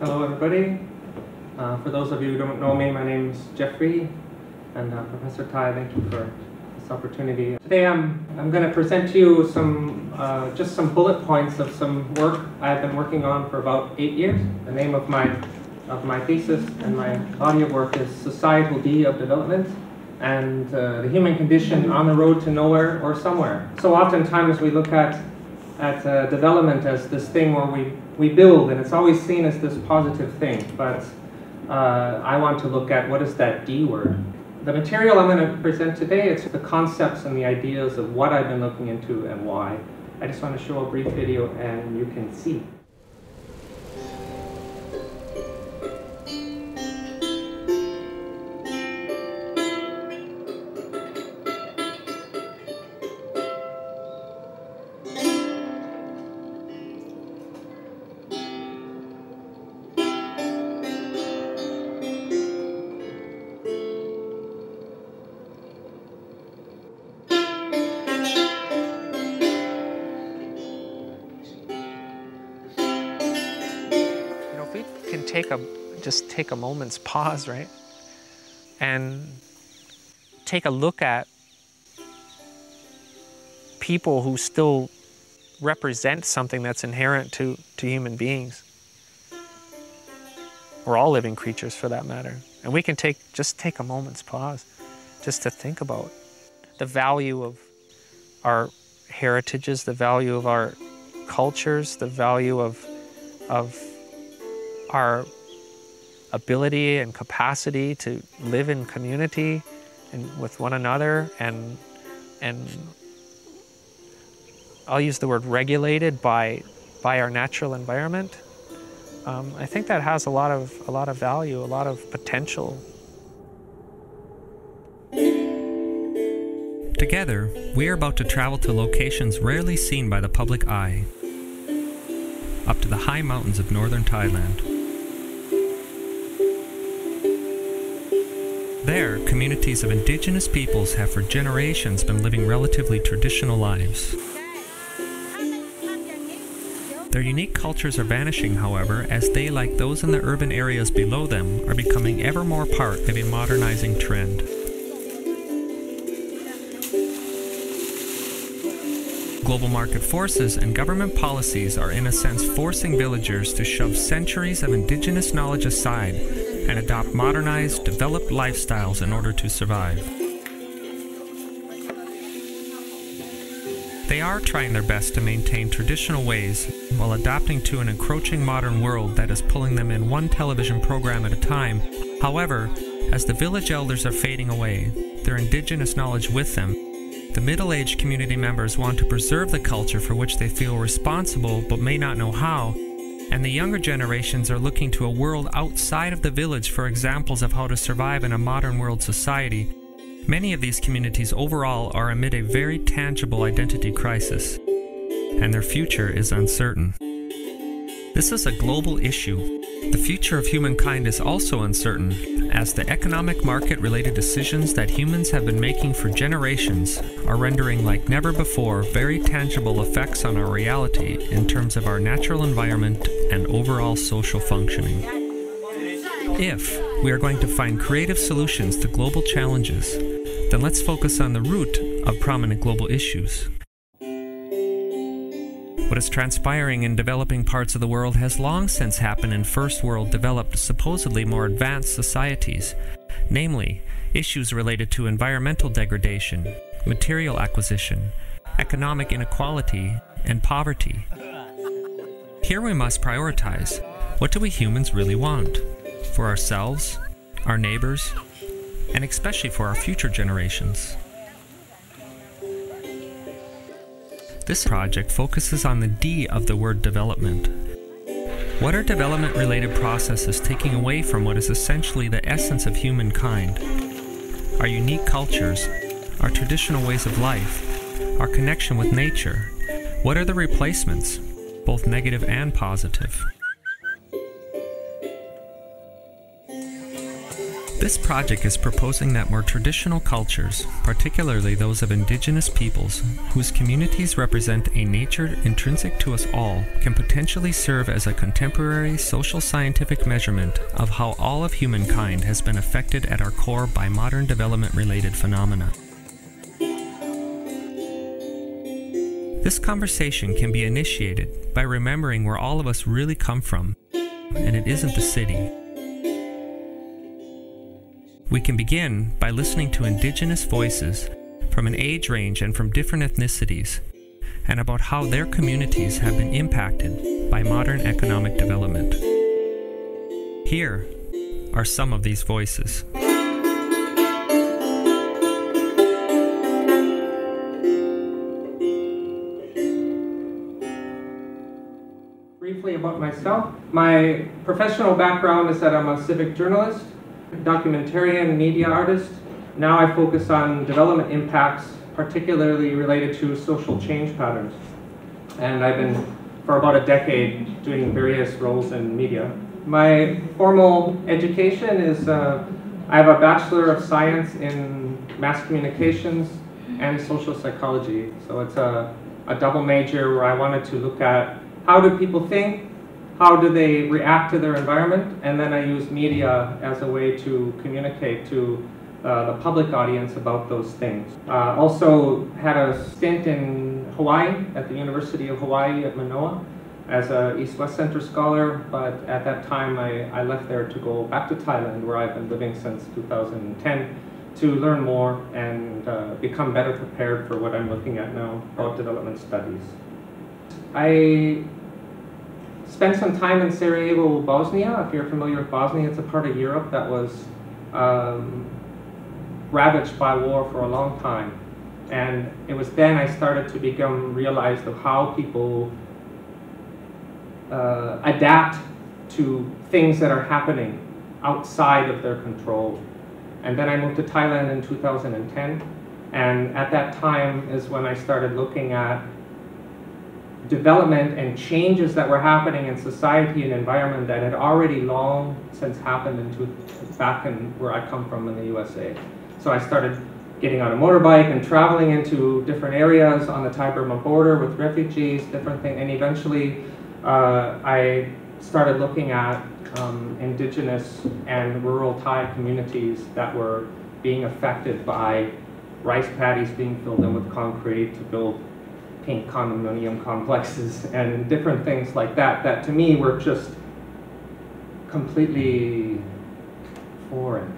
Hello everybody. For those of you who don't know me, my name is Jeffrey, and Professor Tai, thank you for this opportunity. Today I'm going to present to you some, just some bullet points of some work I've been working on for about 8 years. The name of my thesis and my body of work is Societal D of Development and the Human Condition on the Road to Nowhere or Somewhere. So oftentimes we look at development as this thing where we build, and it's always seen as this positive thing, but I want to look at what is that D word. The material I'm going to present today, it's the concepts and the ideas of what I've been looking into and why. I just want to show a brief video and you can see. Just take a moment's pause, right? And take a look at people who still represent something that's inherent to human beings. We're all living creatures for that matter. And we can just take a moment's pause just to think about the value of our heritages, the value of our cultures, the value of our ability and capacity to live in community and with one another, and I'll use the word regulated by our natural environment. I think that has a lot of value, a lot of potential. Together, we are about to travel to locations rarely seen by the public eye, up to the high mountains of northern Thailand. There, communities of indigenous peoples have for generations been living relatively traditional lives. Their unique cultures are vanishing, however, as they, like those in the urban areas below them, are becoming ever more part of a modernizing trend. Global market forces and government policies are in a sense forcing villagers to shove centuries of indigenous knowledge aside and adopt modernized, developed lifestyles in order to survive. They are trying their best to maintain traditional ways while adapting to an encroaching modern world that is pulling them in one television program at a time. However, as the village elders are fading away, their indigenous knowledge with them, the middle-aged community members want to preserve the culture for which they feel responsible but may not know how, and the younger generations are looking to a world outside of the village for examples of how to survive in a modern world society. Many of these communities overall are amid a very tangible identity crisis, and their future is uncertain. This is a global issue. The future of humankind is also uncertain, as the economic market-related decisions that humans have been making for generations are rendering like never before very tangible effects on our reality in terms of our natural environment and overall social functioning. If we are going to find creative solutions to global challenges, then let's focus on the root of prominent global issues. What is transpiring in developing parts of the world has long since happened in first world developed, supposedly more advanced societies, namely issues related to environmental degradation, material acquisition, economic inequality, and poverty. Here we must prioritize. What do we humans really want? For ourselves, our neighbors, and especially for our future generations. This project focuses on the D of the word development. What are development-related processes taking away from what is essentially the essence of humankind? Our unique cultures, our traditional ways of life, our connection with nature. What are the replacements, both negative and positive? This project is proposing that more traditional cultures, particularly those of indigenous peoples, whose communities represent a nature intrinsic to us all, can potentially serve as a contemporary social scientific measurement of how all of humankind has been affected at our core by modern development-related phenomena. This conversation can be initiated by remembering where all of us really come from, and it isn't the city. We can begin by listening to indigenous voices from an age range and from different ethnicities, and about how their communities have been impacted by modern economic development. Here are some of these voices. Briefly about myself, my professional background is that I'm a civic journalist, documentarian, media artist. Now I focus on development impacts, particularly related to social change patterns. And I've been, for about a decade, doing various roles in media. My formal education is, I have a Bachelor of Science in Mass Communications and Social Psychology. So it's a double major where I wanted to look at how do people think, how do they react to their environment? And then I use media as a way to communicate to the public audience about those things. Also had a stint in Hawaii at the University of Hawaii at Manoa as an East-West Center scholar, but at that time I left there to go back to Thailand, where I've been living since 2010, to learn more and become better prepared for what I'm looking at now about development studies. I spent some time in Sarajevo, Bosnia. If you're familiar with Bosnia, it's a part of Europe that was ravaged by war for a long time. And it was then I started to become realized of how people adapt to things that are happening outside of their control. And then I moved to Thailand in 2010. And at that time is when I started looking at development and changes that were happening in society and environment that had already long since happened back in where I come from in the USA. So I started getting on a motorbike and traveling into different areas on the Thai-Burma border with refugees, different things, and eventually I started looking at indigenous and rural Thai communities that were being affected by rice paddies being filled in with concrete to build condominium complexes and different things like that, that to me were just completely foreign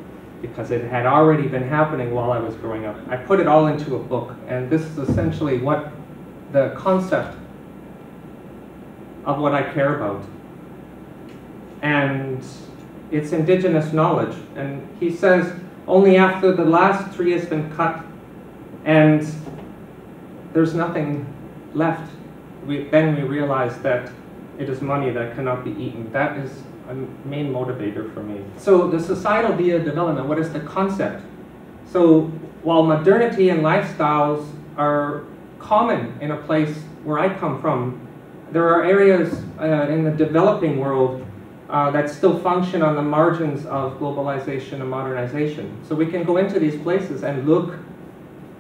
because it had already been happening while I was growing up. I put it all into a book, and this is essentially what the concept of what I care about. And it's indigenous knowledge. And he says, only after the last tree has been cut and there's nothing left. Then we realize that it is money that cannot be eaten. That is a main motivator for me. So the societal via development, what is the concept? So while modernity and lifestyles are common in a place where I come from, there are areas in the developing world that still function on the margins of globalization and modernization. So we can go into these places and look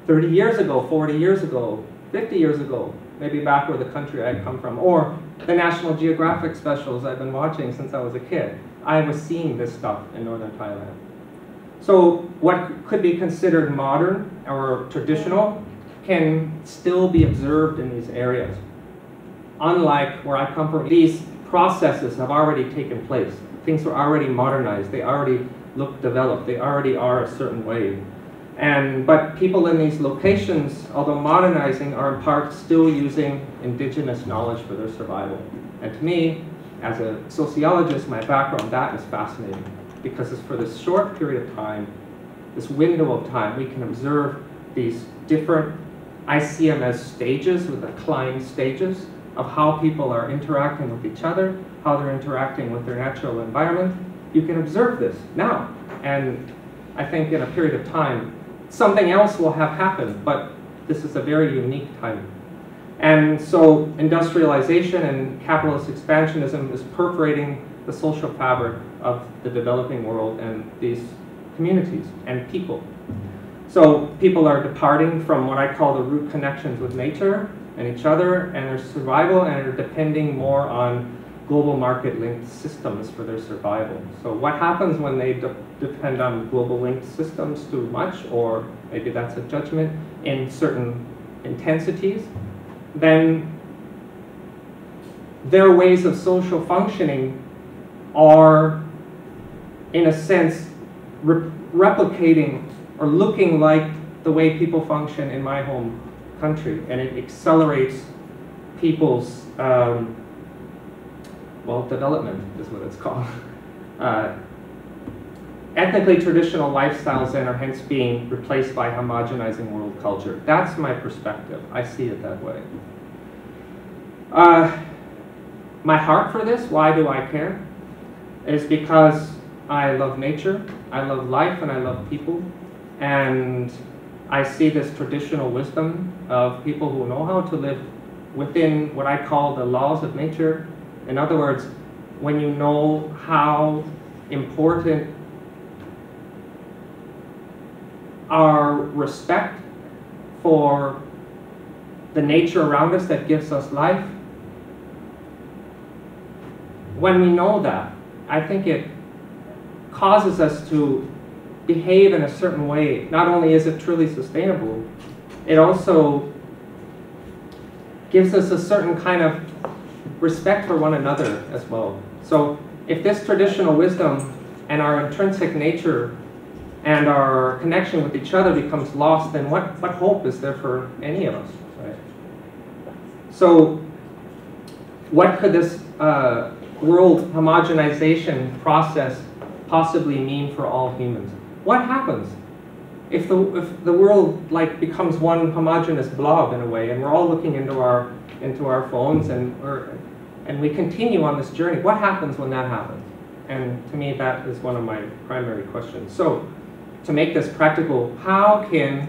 30 years ago, 40 years ago, 50 years ago, maybe back where the country I come from, or the National Geographic specials I've been watching since I was a kid. I was seeing this stuff in northern Thailand. So what could be considered modern or traditional can still be observed in these areas. Unlike where I come from, these processes have already taken place. Things were already modernized. They already look developed. They already are a certain way. But people in these locations, although modernizing, are in part still using indigenous knowledge for their survival. And to me, as a sociologist, my background, that is fascinating. Because it's for this short period of time, this window of time, we can observe these different, I see them as stages, with the Klein stages, of how people are interacting with each other, how they're interacting with their natural environment. You can observe this now. And I think in a period of time, something else will have happened, but this is a very unique time. And so industrialization and capitalist expansionism is perforating the social fabric of the developing world and these communities and people. So people are departing from what I call the root connections with nature and each other and their survival, and are depending more on global market-linked systems for their survival. So what happens when they depend on global-linked systems too much, or maybe that's a judgment, in certain intensities, then their ways of social functioning are, in a sense, replicating or looking like the way people function in my home country, and it accelerates people's well, development is what it's called. Ethnically traditional lifestyles then are hence being replaced by homogenizing world culture. That's my perspective. I see it that way. My heart for this, why do I care, is because I love nature, I love life, and I love people. And I see this traditional wisdom of people who know how to live within what I call the laws of nature. In other words, when you know how important our respect for the nature around us that gives us life, when we know that, I think it causes us to behave in a certain way. Not only is it truly sustainable, it also gives us a certain kind of respect for one another as well. So if this traditional wisdom and our intrinsic nature and our connection with each other becomes lost, then what hope is there for any of us, right? So what could this world homogenization process possibly mean for all humans? What happens if the world becomes one homogenous blob in a way, and we're all looking into our phones, and we continue on this journey? What happens when that happens? And to me, that is one of my primary questions. So to make this practical, how can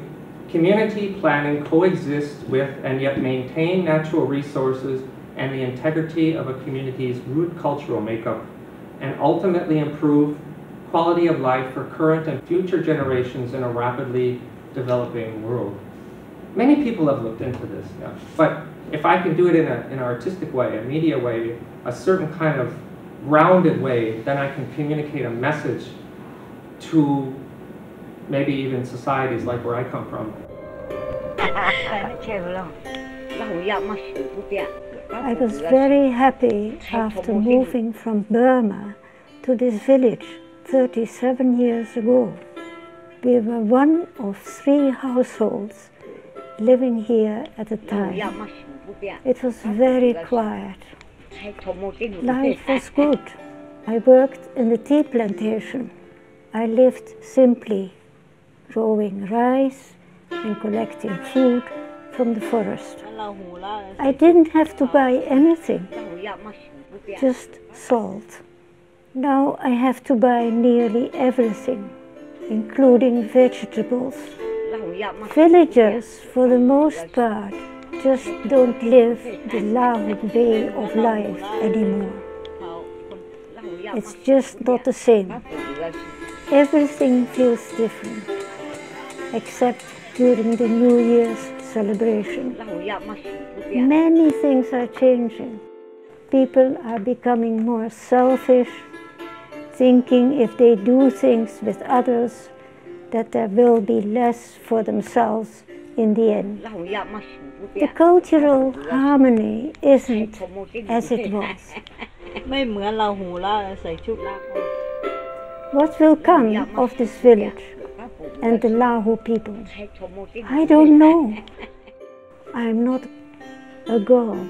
community planning coexist with and yet maintain natural resources and the integrity of a community's root cultural makeup, and ultimately improve quality of life for current and future generations in a rapidly developing world? Many people have looked into this now, but if I can do it in an artistic way, a media way, a certain kind of grounded way, then I can communicate a message to maybe even societies like where I come from. I was very happy after moving from Burma to this village 37 years ago. We were one of 3 households living here at the time. It was very quiet. Life was good. I worked in the tea plantation. I lived simply, growing rice and collecting food from the forest. I didn't have to buy anything, just salt. Now I have to buy nearly everything, including vegetables. Villagers, for the most part, just don't live the Lahu way of life anymore. It's just not the same. Everything feels different, except during the New Year's celebration. Many things are changing. People are becoming more selfish, thinking if they do things with others, that there will be less for themselves in the end. The cultural harmony isn't as it was. What will come of this village and the Lahu people? I don't know. I'm not a god.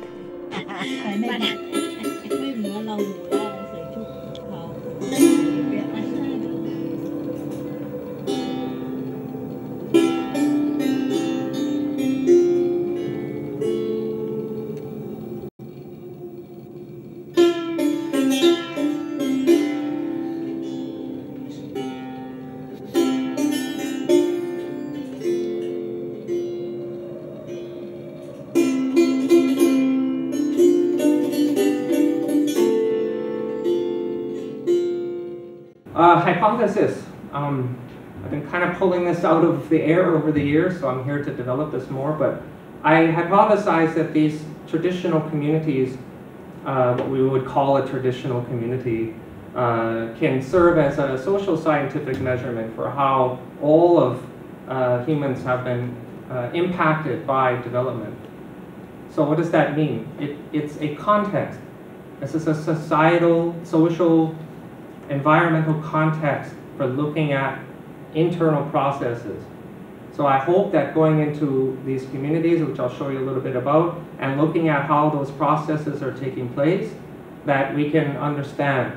Hypothesis. I've been kind of pulling this out of the air over the years, so I'm here to develop this more, but I hypothesized that these traditional communities, what we would call a traditional community, can serve as a social scientific measurement for how all of humans have been impacted by development. So what does that mean? It's a context. This is a societal, social, environmental context for looking at internal processes. So I hope that going into these communities, which I'll show you a little bit about, and looking at how those processes are taking place, that we can understand.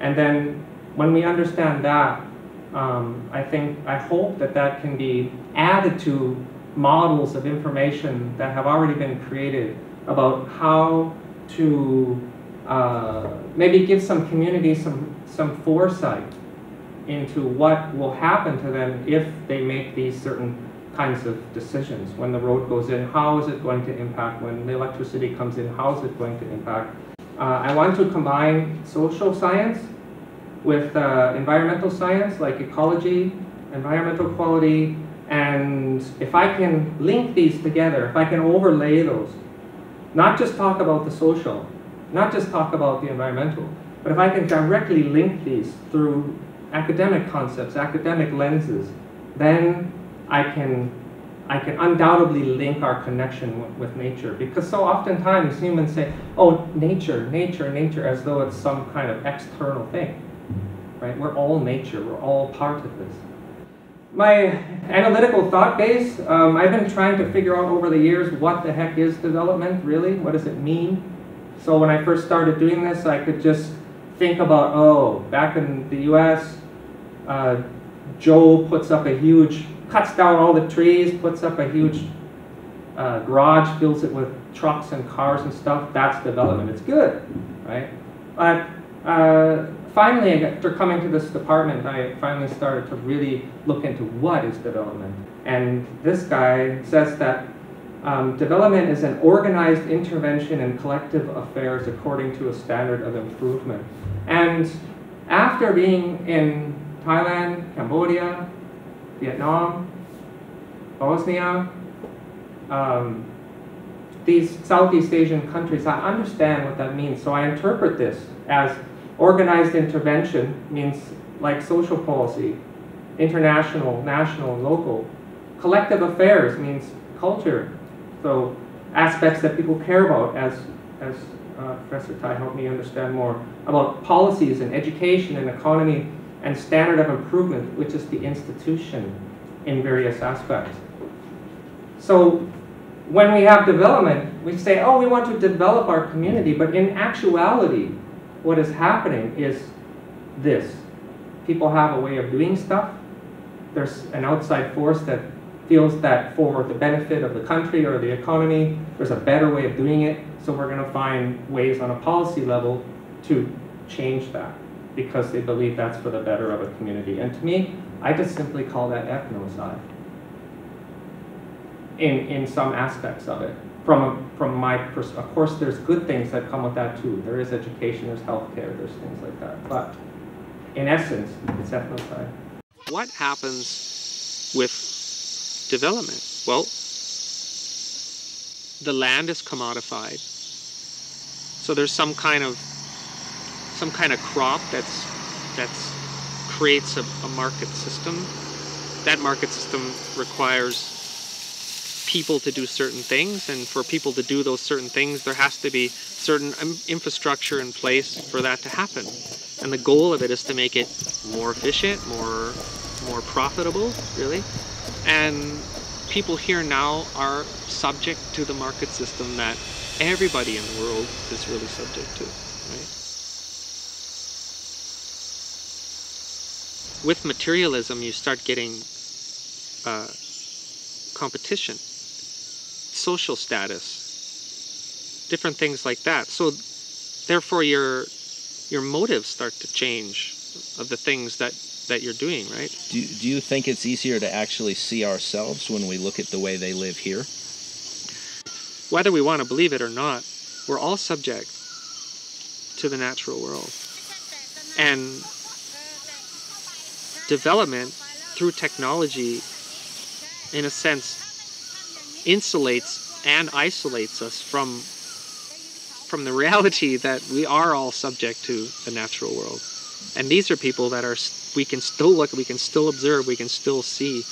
And then when we understand that, I hope that that can be added to models of information that have already been created about how to maybe give some communities some foresight into what will happen to them if they make these certain kinds of decisions. When the road goes in, how is it going to impact? When the electricity comes in, how is it going to impact? I want to combine social science with environmental science, like ecology, environmental quality, and if I can link these together, if I can overlay those, not just talk about the social, not just talk about the environmental, but if I can directly link these through academic concepts, academic lenses, then I can undoubtedly link our connection with nature. Because so oftentimes humans say, oh, nature, nature, nature, as though it's some kind of external thing, right? We're all nature, we're all part of this. My analytical thought base, I've been trying to figure out over the years what the heck is development really, what does it mean? So when I first started doing this, I could just think about, oh, back in the US, Joe cuts down all the trees, puts up a huge garage, fills it with trucks and cars and stuff. That's development. It's good, right? But finally, after coming to this department, I finally started to really look into what is development. And this guy says that development is an organized intervention in collective affairs according to a standard of improvement. And after being in Thailand, Cambodia, Vietnam, Bosnia, these Southeast Asian countries, I understand what that means. So I interpret this as organized intervention means like social policy, international, national, local. Collective affairs means culture. So aspects that people care about, as Professor Tai helped me understand more, about policies and education and economy and standard of improvement, which is the institution in various aspects. So when we have development, we say, oh, we want to develop our community, but in actuality, what is happening is this. People have a way of doing stuff. There's an outside force that feels that for the benefit of the country or the economy, there's a better way of doing it, so we're going to find ways on a policy level to change that because they believe that's for the better of a community. And to me, I just simply call that ethnocide in some aspects of it. From my perspective, of course, there's good things that come with that too. There is education, there's healthcare, there's things like that. But in essence, it's ethnocide. What happens with development? Well, the land is commodified, so there's some kind of crop that's creates a market system. That market system requires people to do certain things, and for people to do those certain things, there has to be certain infrastructure in place for that to happen. And the goal of it is to make it more efficient, more profitable, really. And people here now are subject to the market system that everybody in the world is really subject to, right? With materialism, you start getting competition, social status, different things like that. So therefore your motives start to change of the things that you're doing, right? Do you think it's easier to actually see ourselves when we look at the way they live here? Whether we want to believe it or not, we're all subject to the natural world. And development through technology, in a sense, insulates and isolates us from the reality that we are all subject to the natural world. And these are people that are, we can still look, we can still observe, we can still see.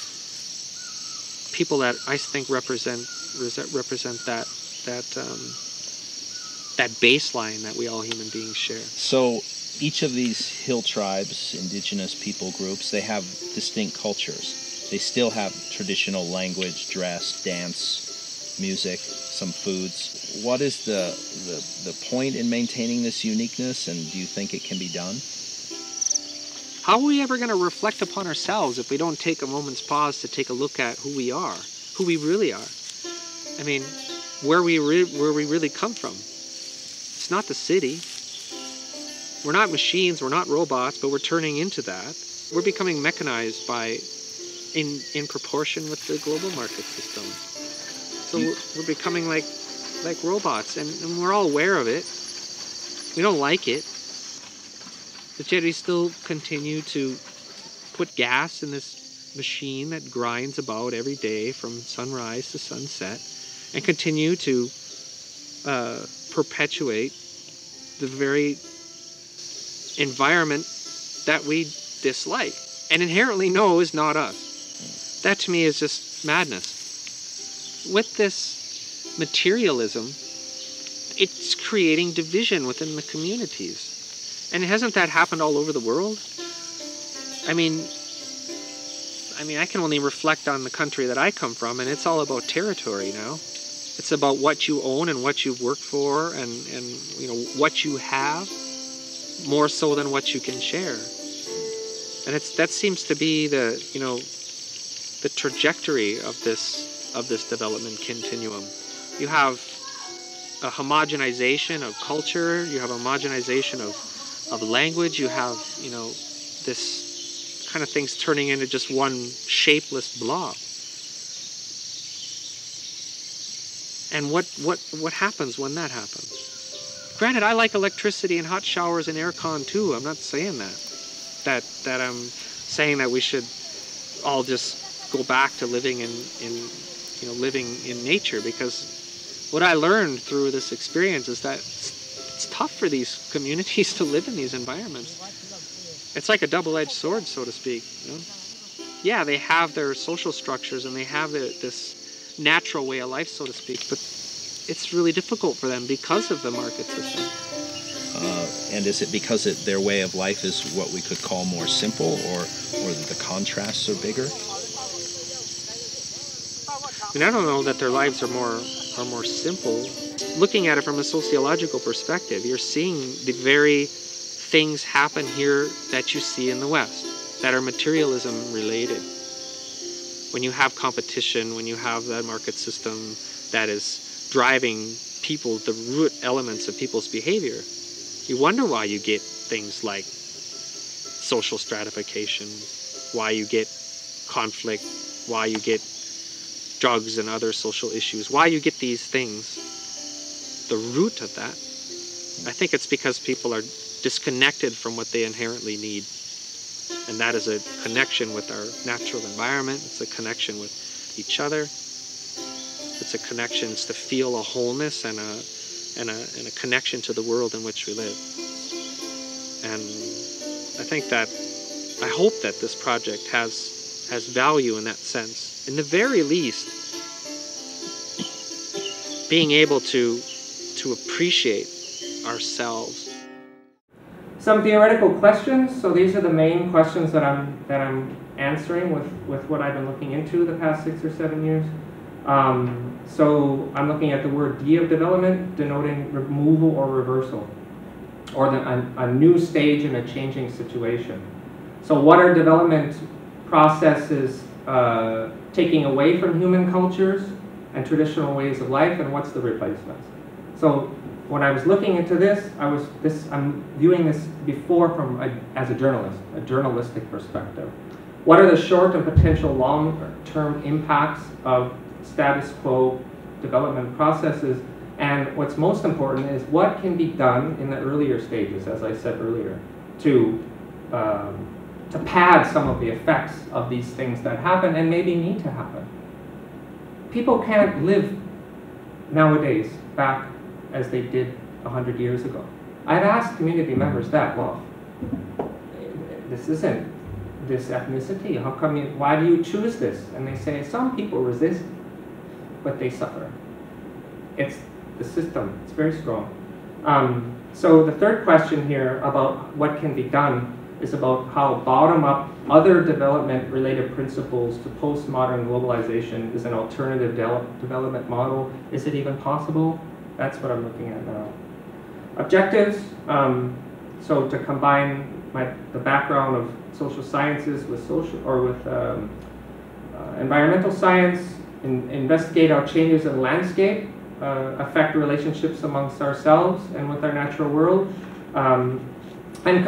People that I think represent that baseline that we all human beings share. So each of these hill tribes, indigenous people groups, they have distinct cultures. They still have traditional language, dress, dance, music, some foods. What is the point in maintaining this uniqueness, and do you think it can be done? How are we ever going to reflect upon ourselves if we don't take a moment's pause to take a look at who we are, who we really are? I mean, where we really come from. It's not the city. We're not machines, we're not robots, but we're turning into that. We're becoming mechanized by, in proportion with the global market system. So we're becoming like robots, and we're all aware of it. We don't like it. But yet we still continue to put gas in this machine that grinds about every day from sunrise to sunset, and continue to perpetuate the very environment that we dislike and inherently know is not us. That to me is just madness. With this materialism, it's creating division within the communities. And hasn't that happened all over the world? I mean, I can only reflect on the country that I come from, and it's all about territory now. It's about what you own and what you work for, and you know, what you have, more so than what you can share. And that seems to be the, you know, the trajectory of this development continuum. You have a homogenization of culture. You have homogenization of language. You have, you know, this kind of things turning into just one shapeless blob. And what happens when that happens? Granted, I like electricity and hot showers and aircon too. I'm not saying that I'm saying that we should all just go back to living in nature, because what I learned through this experience is that it's tough for these communities to live in these environments. It's like a double-edged sword, so to speak. You know? Yeah, they have their social structures and they have this natural way of life, so to speak, but it's really difficult for them because of the market system. And is it because their way of life is what we could call more simple, or the contrasts are bigger? I mean, I don't know that their lives are more simple. Looking at it from a sociological perspective, you're seeing the very things happen here that you see in the West that are materialism related. When you have competition, when you have that market system that is driving people, the root elements of people's behavior, you wonder why you get things like social stratification, why you get conflict, why you get drugs and other social issues, why you get these things. The root of that, I think it's because people are disconnected from what they inherently need, and that is a connection with our natural environment. It's a connection with each other. It's a connection. It's to feel a wholeness and a connection to the world in which we live. And I think that, I hope that this project has value in that sense. In the very least, being able to appreciate ourselves. Some theoretical questions. So these are the main questions that I'm answering with what I've been looking into the past 6 or 7 years. So I'm looking at the word D of development, denoting removal or reversal, or a new stage in a changing situation. So what are development processes taking away from human cultures and traditional ways of life, and what's the replacements? So when I was looking into this, I'm viewing this before as a journalist, a journalistic perspective. What are the short and potential long-term impacts of status quo development processes? And what's most important is what can be done in the earlier stages, as I said earlier, to pad some of the effects of these things that happen and maybe need to happen. People can't live nowadays back as they did 100 years ago. I've asked community members that, well, this isn't this ethnicity, how come you, why do you choose this? And they say, some people resist, but they suffer. It's the system, it's very strong. So the third question here about what can be done is about how bottom-up other development-related principles to postmodern globalization is an alternative development model. Is it even possible? That's what I'm looking at now. Objectives, so to combine the background of social sciences with environmental science, investigate how changes in landscape affect relationships amongst ourselves and with our natural world, and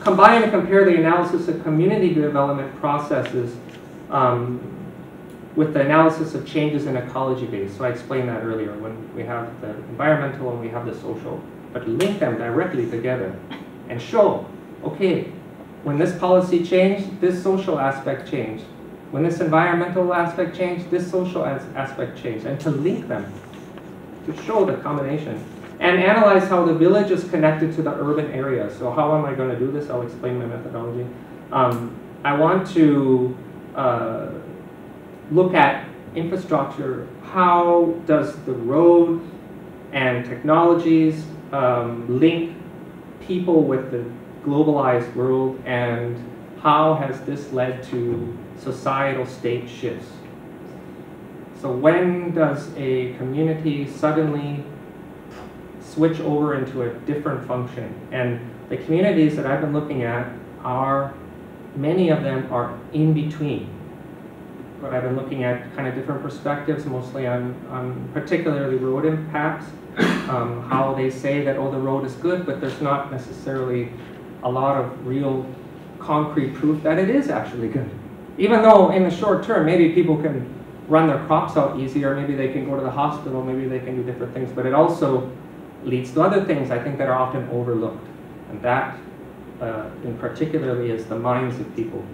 combine and compare the analysis of community development processes with the analysis of changes in ecology base. So I explained that earlier, when we have the environmental and we have the social, but link them directly together and show, okay, when this policy changed, this social aspect changed. When this environmental aspect changed, this social aspect changed, and to link them, to show the combination. And analyze how the village is connected to the urban area. So how am I going to do this? I'll explain my methodology. I want to look at infrastructure. How does the road and technologies link people with the globalized world, and how has this led to societal state shifts? So when does a community suddenly switch over into a different function? And the communities that I've been looking at are, many of them are in between. But I've been looking at kind of different perspectives, mostly on particularly road impacts, how they say that, oh, the road is good, but there's not necessarily a lot of real concrete proof that it is actually good. Even though in the short term, maybe people can run their crops out easier, maybe they can go to the hospital, maybe they can do different things, but it also leads to other things, I think, that are often overlooked. And that, in particularly, is the minds of people.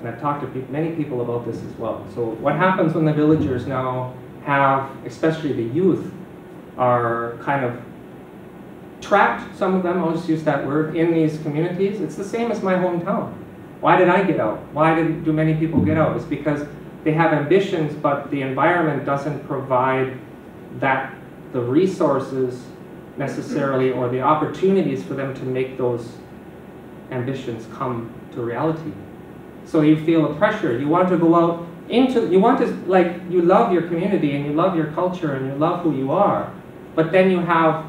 And I've talked to many people about this as well. So what happens when the villagers now have, especially the youth, are kind of trapped, some of them, I'll just use that word, in these communities? It's the same as my hometown. Why did I get out? Why do many people get out? It's because they have ambitions, but the environment doesn't provide that, the resources necessarily, or the opportunities for them to make those ambitions come to reality. So you feel a pressure. You want to go out into, you want to, like, you love your community and you love your culture and you love who you are, but then you have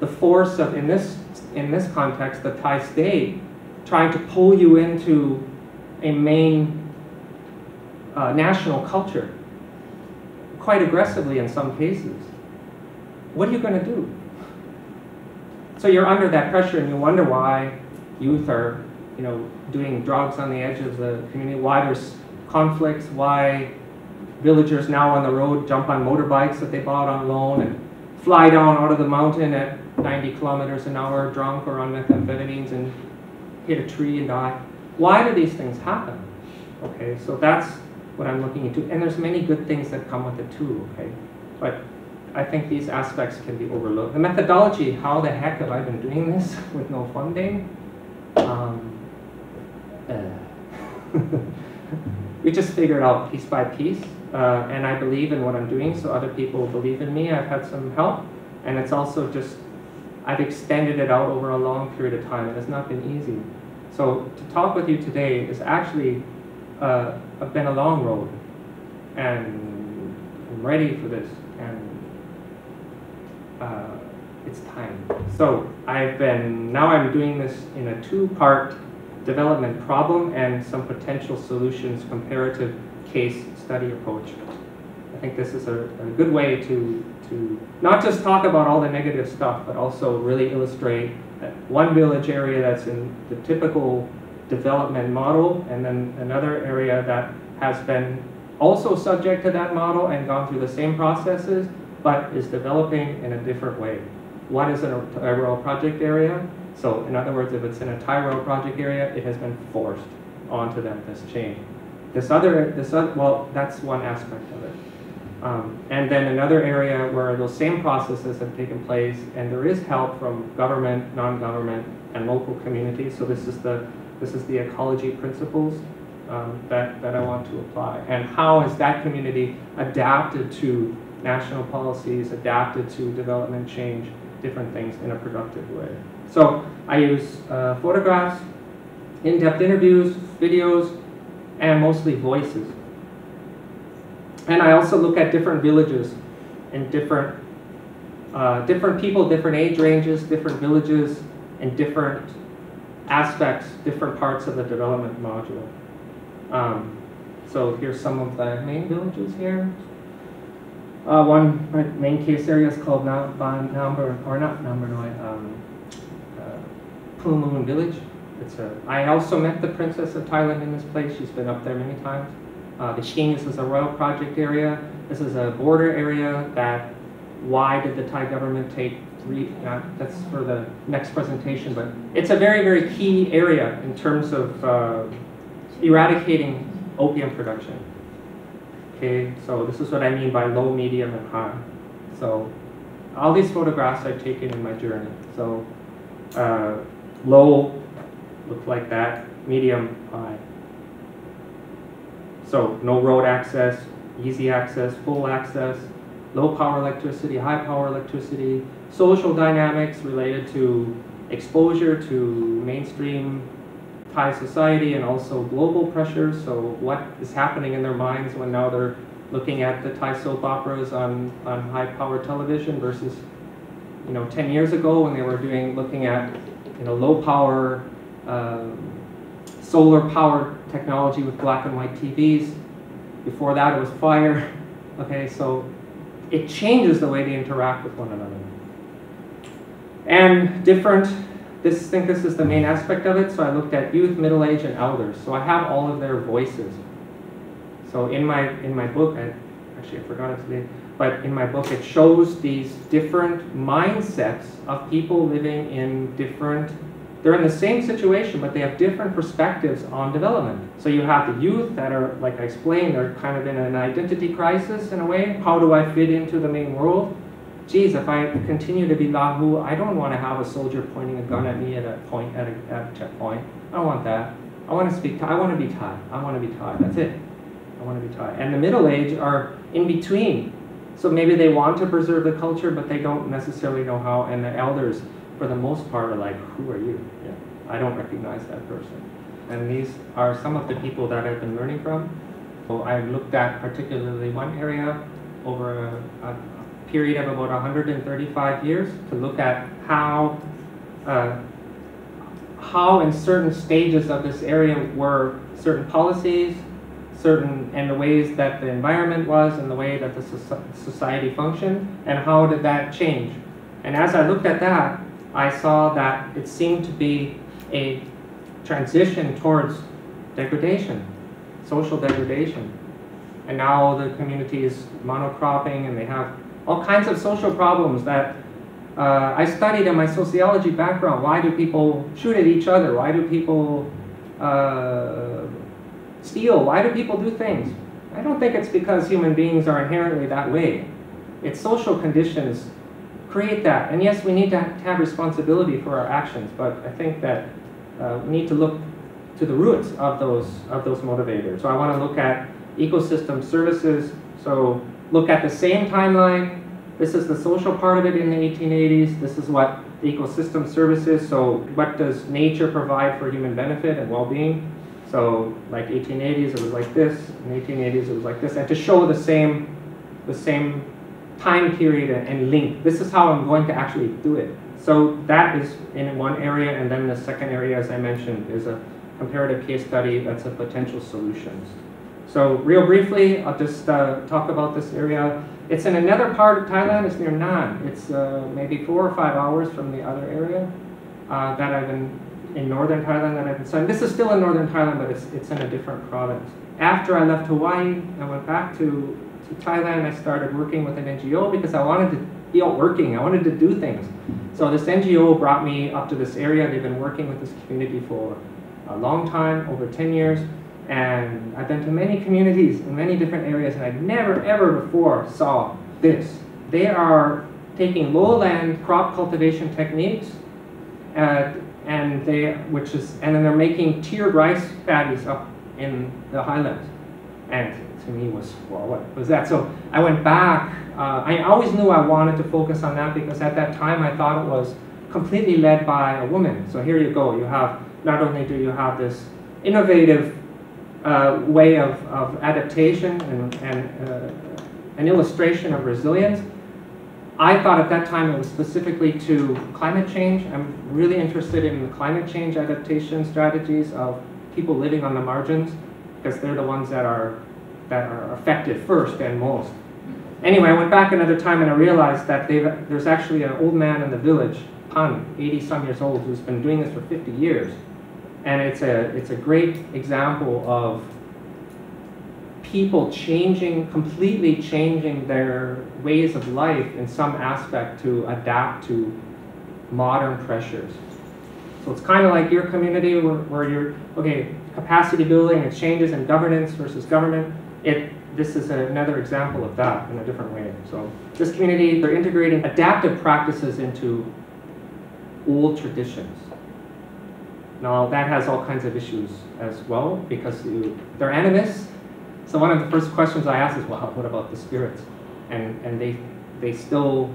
the force of, in this context, the Thai state trying to pull you into a main national culture, quite aggressively in some cases. What are you going to do? So you're under that pressure, and you wonder why youth are, you know, doing drugs on the edge of the community, why there's conflicts, why villagers now on the road jump on motorbikes that they bought on loan and fly down out of the mountain at 90 kilometers an hour drunk or on methamphetamines and hit a tree and die. Why do these things happen? Okay, so that's what I'm looking into. And there's many good things that come with it too, okay? But I think these aspects can be overlooked. The methodology, how the heck have I been doing this with no funding? We just figure it out piece by piece, and I believe in what I'm doing, so other people believe in me. I've had some help, and it's also just, I've extended it out over a long period of time. It has not been easy. So to talk with you today is actually been a long road, and I'm ready for this. It's time. So now I'm doing this in a two-part development problem and some potential solutions comparative case study approach. I think this is a good way to not just talk about all the negative stuff, but also really illustrate that one village area that's in the typical development model, and then another area that has been also subject to that model and gone through the same processes, but is developing in a different way. One is a rural project area, So in other words, if it's in a Thai road project area, it has been forced onto them, this chain. Well, that's one aspect of it. And then another area where those same processes have taken place, and there is help from government, non-government, and local communities. So this is the ecology principles that I want to apply. And how has that community adapted to national policies, adapted to development change, different things in a productive way? So I use photographs, in-depth interviews, videos, and mostly voices. And I also look at different villages and different people, different age ranges, different villages, and different aspects, different parts of the development module. So here's some of the main villages here. One main case area is called Pun Village. I also met the Princess of Thailand in this place. She's been up there many times. The Sheen, this is a royal project area. This is a border area that, why did the Thai government take three, that's for the next presentation, but it's a very, very key area in terms of eradicating opium production. Okay, so this is what I mean by low, medium, and high. So all these photographs I've taken in my journey. So low, look like that, medium, high. So no road access, easy access, full access, low power electricity, high power electricity, social dynamics related to exposure to mainstream Thai society and also global pressures. So what is happening in their minds when now they're looking at the Thai soap operas on high power television versus 10 years ago when they were looking at low power solar powered technology with black and white TVs. Before that, it was fire. Okay, so it changes the way they interact with one another. And different, I think this is the main aspect of it. So I looked at youth, middle age, and elders. So I have all of their voices. So in my book, actually I forgot it today, but in my book it shows these different mindsets of people living in different. They're in the same situation, but they have different perspectives on development. So you have the youth that are, like I explained, they're kind of in an identity crisis in a way. How do I fit into the main world? Geez, if I continue to be Lahu, I don't want to have a soldier pointing a gun at me at a checkpoint. I don't want that. I want to speak Thai. I want to be Thai. I want to be Thai. That's it. I want to be Thai. And the middle age are in between. So maybe they want to preserve the culture, but they don't necessarily know how. And the elders, for the most part, are like, who are you? Yeah, I don't recognize that person. And these are some of the people that I've been learning from. So I looked at particularly one area over a period of about 135 years to look at how in certain stages of this area were certain policies, and the ways that the environment was and the way that the society functioned, and how did that change. And as I looked at that, I saw that it seemed to be a transition towards degradation, social degradation. And now the community is monocropping and they have all kinds of social problems that I studied in my sociology background. Why do people shoot at each other? Why do people steal? Why do people do things? I don't think it's because human beings are inherently that way. It's social conditions create that. And yes, we need to have responsibility for our actions, but I think that we need to look to the roots of those motivators. So I want to look at ecosystem services. So look at the same timeline. This is the social part of it in the 1880s. This is what the ecosystem services. So what does nature provide for human benefit and well-being? So like 1880s, it was like this. In 1880s, it was like this. And to show the same time period and link. This is how I'm going to actually do it. So that is in one area, and then the second area, as I mentioned, is a comparative case study that's a potential solutions. So real briefly, I'll just talk about this area. It's in another part of Thailand. It's near Nan. It's maybe 4 or 5 hours from the other area that I've been in northern Thailand that I've been studying. This is still in northern Thailand, but it's in a different province. After I left Hawaii, I went back to Thailand. I started working with an NGO because I wanted to feel working. I wanted to do things. So this NGO brought me up to this area. They've been working with this community for a long time, over 10 years. And I've been to many communities in many different areas, and I never ever before saw this. They are taking lowland crop cultivation techniques, and then they're making tiered rice paddies up in the highlands. And to me was, well, what was that? So I went back. I always knew I wanted to focus on that because at that time I thought it was completely led by a woman. So here you go. You have, not only do you have this innovative way of adaptation and an illustration of resilience. I thought at that time it was specifically to climate change. I'm really interested in the climate change adaptation strategies of people living on the margins because they're the ones that are affected first and most. Anyway, I went back another time and I realized that there's actually an old man in the village, Pan, 80-some years old, who's been doing this for 50 years. And it's a great example of people changing, completely changing their ways of life in some aspect to adapt to modern pressures. So it's kind of like your community where you're, okay, capacity building and changes in governance versus government. This is another example of that in a different way. So this community, they're integrating adaptive practices into old traditions. Now that has all kinds of issues as well because they're animists. So one of the first questions I asked is, well, what about the spirits? And they still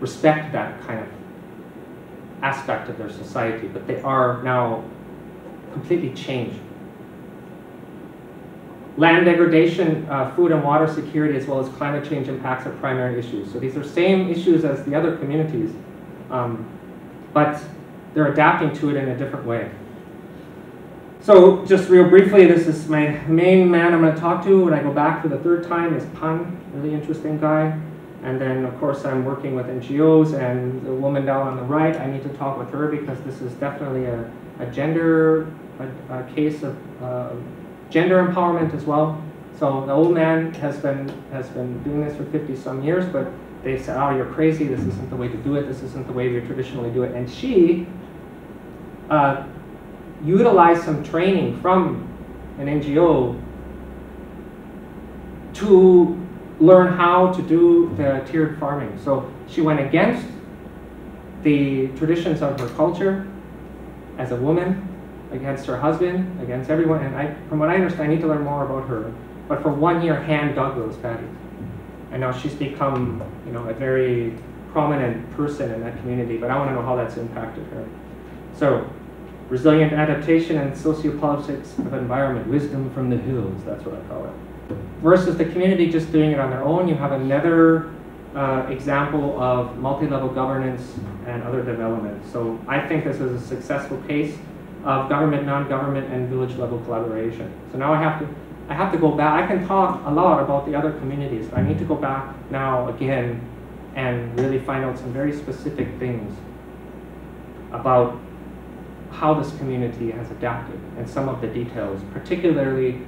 respect that kind of aspect of their society, but they are now completely changed. Land degradation, food and water security, as well as climate change impacts are primary issues. So these are same issues as the other communities, but they're adapting to it in a different way. So just real briefly, this is my main man I'm going to talk to when I go back for the third time is Pun, really interesting guy. And then of course I'm working with NGOs and the woman down on the right, I need to talk with her because this is definitely a case of gender empowerment as well. So the old man has been doing this for 50 some years, but they said, oh, you're crazy, this isn't the way to do it, this isn't the way we traditionally do it. And she utilized some training from an NGO to learn how to do the tiered farming. So she went against the traditions of her culture as a woman, against her husband, against everyone. And from what I understand, I need to learn more about her. But for 1 year, hand dug those paddies. And now she's become, you know, a very prominent person in that community, but I want to know how that's impacted her. So, resilient adaptation and sociopolitics of environment, wisdom from the hills, that's what I call it. Versus the community just doing it on their own, you have another example of multi-level governance and other development. So I think this is a successful case of government, non-government, and village-level collaboration. So now I have to go back. I can talk a lot about the other communities, but I need to go back now again and really find out some very specific things about how this community has adapted and some of the details. Particularly,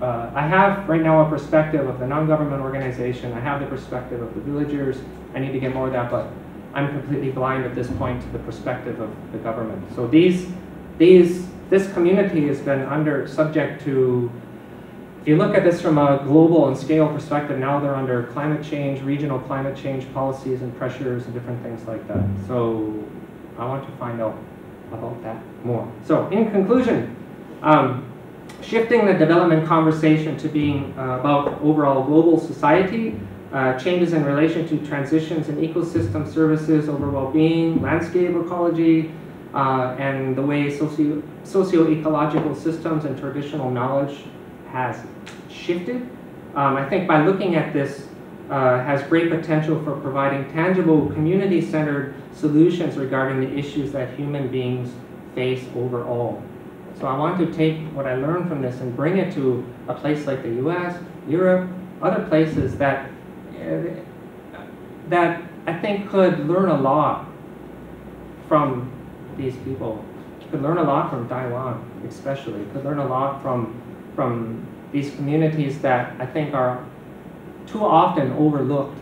I have right now a perspective of the non-government organization, I have the perspective of the villagers, I need to get more of that, but I'm completely blind at this point to the perspective of the government. So this community has been subject to, if you look at this from a global and scale perspective, now they're under climate change, regional climate change policies and pressures and different things like that. So I want to find out about that more. So in conclusion, shifting the development conversation to being about overall global society, changes in relation to transitions in ecosystem services, over well-being, landscape ecology, and the way socio-ecological systems and traditional knowledge has shifted. I think by looking at this has great potential for providing tangible community-centered solutions regarding the issues that human beings face overall. So I want to take what I learned from this and bring it to a place like the US, Europe, other places that I think could learn a lot from these people, could learn a lot from Taiwan especially, could learn a lot from these communities that I think are too often overlooked,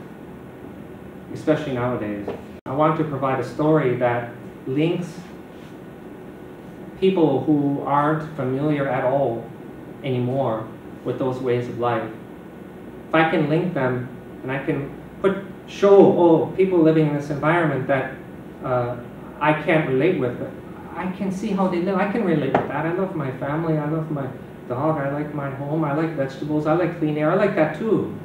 especially nowadays. I want to provide a story that links people who aren't familiar at all anymore with those ways of life. If I can link them and I can show people living in this environment that I can't relate with, but I can see how they live. I can relate with that. I love my family, I love my dog, I like my home, I like vegetables, I like clean air, I like that too.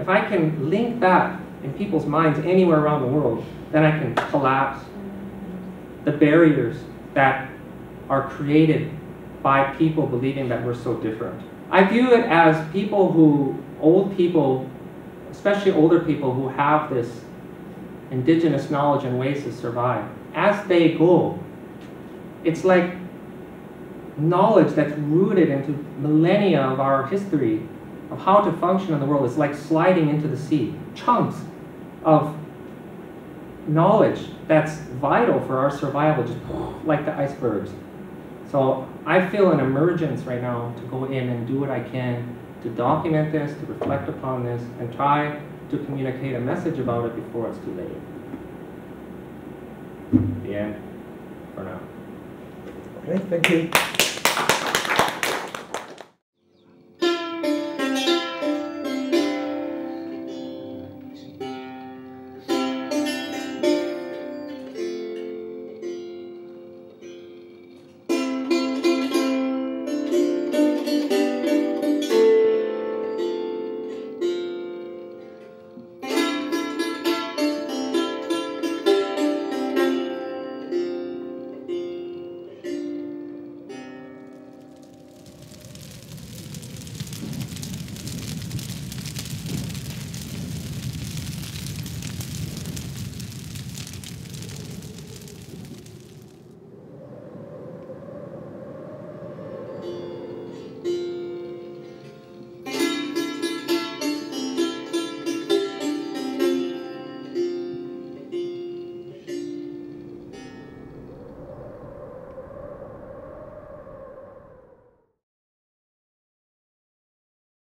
If I can link that in people's minds anywhere around the world, then I can collapse the barriers that are created by people believing that we're so different. I view it as people who, old people, especially older people who have this indigenous knowledge and ways to survive, as they go, it's like knowledge that's rooted into millennia of our history of how to function in the world. It's like sliding into the sea. Chunks of knowledge that's vital for our survival, just like the icebergs. So I feel an emergence right now to go in and do what I can to document this, to reflect upon this, and try to communicate a message about it before it's too late. The end for now. Okay, thank you.